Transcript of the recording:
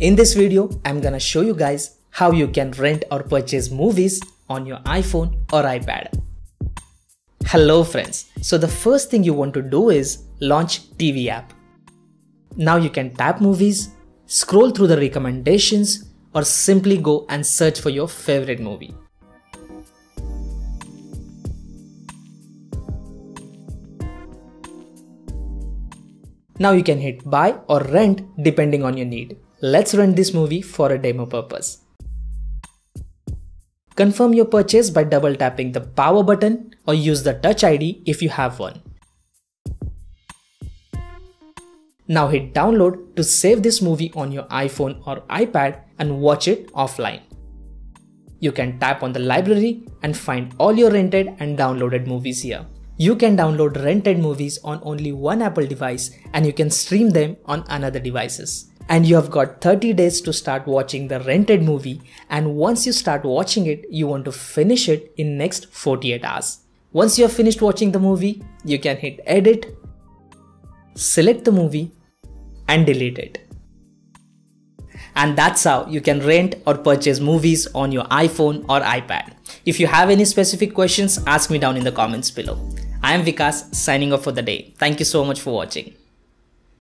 In this video, I'm gonna show you guys how you can rent or purchase movies on your iPhone or iPad. Hello friends, so the first thing you want to do is launch TV app. Now you can tap movies, scroll through the recommendations, or simply go and search for your favorite movie. Now you can hit buy or rent depending on your need. Let's rent this movie for a demo purpose. Confirm your purchase by double tapping the power button or use the Touch ID if you have one. Now hit download to save this movie on your iPhone or iPad and watch it offline. You can tap on the library and find all your rented and downloaded movies here. You can download rented movies on only one Apple device and you can stream them on another devices. And you have got 30 days to start watching the rented movie, and once you start watching it, you want to finish it in next 48 hours. Once you have finished watching the movie, you can hit edit, select the movie and delete it. And that's how you can rent or purchase movies on your iPhone or iPad. If you have any specific questions, ask me down in the comments below. I am Vikas, signing off for the day. Thank you so much for watching.